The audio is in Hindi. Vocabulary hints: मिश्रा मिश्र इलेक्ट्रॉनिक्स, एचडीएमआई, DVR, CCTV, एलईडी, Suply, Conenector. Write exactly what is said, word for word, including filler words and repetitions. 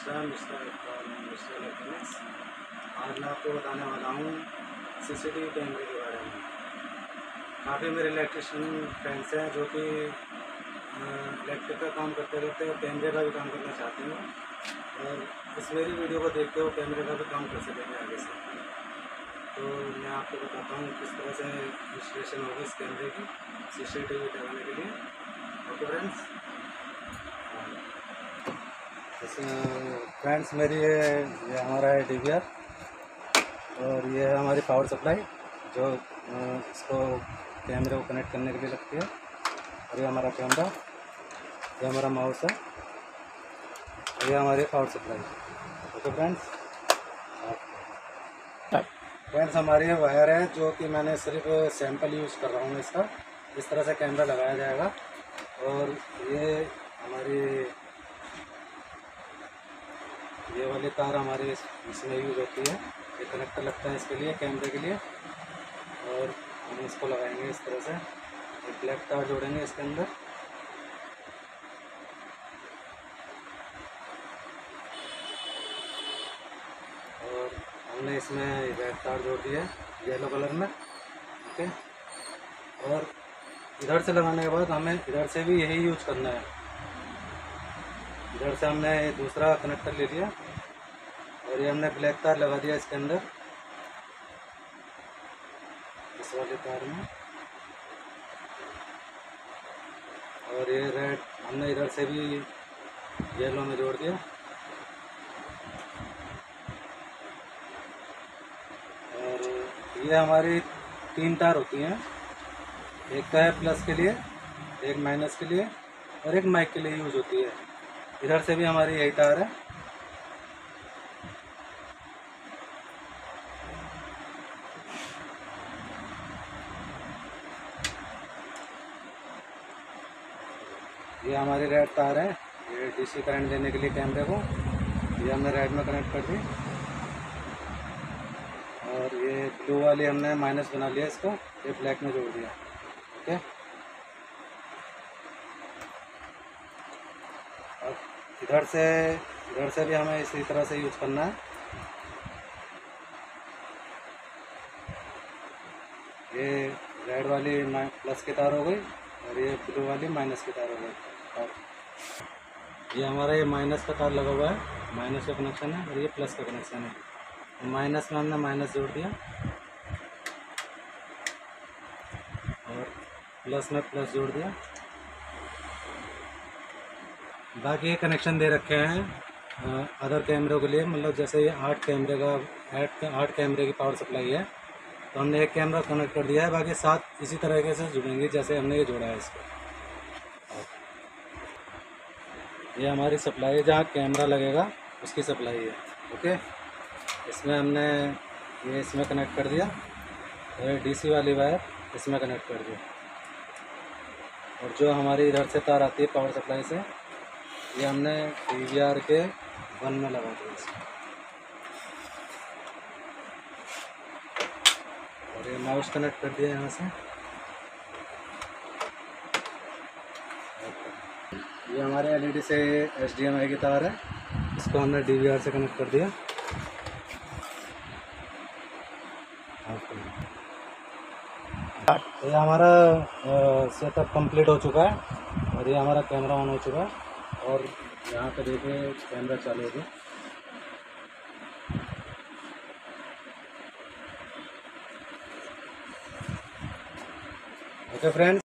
मिश्रा मिश्र इलेक्ट्रॉनिक्स। आज मैं आपको बताने वाला हूँ सीसीटीवी कैमरे के बारे में। काफ़ी मेरे इलेक्ट्रिशियन फ्रेंड्स हैं जो कि इलेक्ट्रिक का काम करते रहते हैं, कैमरे का भी काम करना चाहते हैं और इस मेरी वीडियो को देखते हो कैमरे का भी काम कर सकेंगे आगे से। तो मैं आपको बताता हूँ किस तरह से रजिस्ट्रेशन होगी इस कैमरे की सीसीटीवी लगाने के लिए। ओके फ्रेंड्स, फ्रेंड्स मेरी ये ये हमारा है डीवीआर और ये है हमारी पावर सप्लाई जो इसको कैमरे को कनेक्ट करने के लिए लगती है। और ये हमारा कैमरा, ये हमारा माउस है, ये हमारी power supply. Okay friends, friends हमारी वायर है जो कि मैंने सिर्फ सैंपल यूज़ कर रहा हूँ इसका। इस तरह से कैमरा लगाया जाएगा। और ये हमारी ये वाली तार हमारे इसमें यूज होती है, ये कनेक्टर लगता है इसके लिए कैमरे के लिए। और हम इसको लगाएंगे इस तरह से, एक ब्लैक तार जोड़ेंगे इसके अंदर। और हमने इसमें रेड तार जोड़ दिया है येलो कलर में। ओके, और इधर से लगाने के बाद हमें इधर से भी यही यूज करना है। इधर से हमने दूसरा कनेक्टर ले लिया और ये हमने ब्लैक तार लगा दिया इसके अंदर, इस वाले तार में। और ये रेड हमने इधर से भी येलो में जोड़ दिया। और ये हमारी तीन तार होती हैं, एक का है प्लस के लिए, एक माइनस के लिए और एक माइक के लिए यूज होती है। इधर से भी हमारी यही तार है। ये हमारी रेड तार है, ये डीसी करंट देने के लिए कैमरे को, ये हमने रेड में कनेक्ट कर दी। और ये ब्लू वाली हमने माइनस बना लिया इसको, ये ब्लैक में जोड़ दिया। ओके, अब इधर से इधर से भी हमें इसी तरह से यूज करना है। ये रेड वाली प्लस की तार हो गई और ये ब्लू वाली माइनस की तार हो गई। और ये हमारा ये माइनस का तार लगा हुआ है, माइनस का कनेक्शन है, और ये प्लस का कनेक्शन है। माइनस में हमने माइनस जोड़ दिया और प्लस में प्लस जोड़ दिया। बाकी ये कनेक्शन दे रखे हैं अदर कैमरों के लिए, मतलब जैसे ये आठ कैमरे का आठ कैमरे की पावर सप्लाई है तो हमने एक कैमरा कनेक्ट कर दिया है, बाकी सात इसी तरीके से जुड़ेंगे जैसे हमने ये जोड़ा है इसको। ये हमारी सप्लाई है जहाँ कैमरा लगेगा उसकी सप्लाई है। ओके, इसमें हमने ये इसमें कनेक्ट कर दिया और डीसी वाली वायर इसमें कनेक्ट कर दिया। और जो हमारी इधर से तार आती है पावर सप्लाई से, ये हमने डीवीआर के वन में लगा दिया इसको। और ये माउस कनेक्ट कर दिया यहाँ से। ये हमारे एलईडी से एचडीएमआई की तार है, इसको हमने डीवीआर से कनेक्ट कर दिया। ये हमारा सेटअप कंप्लीट हो चुका है और ये हमारा कैमरा ऑन हो चुका है। और यहाँ पे देखे कैमरा चालू हो गया। Okay friends.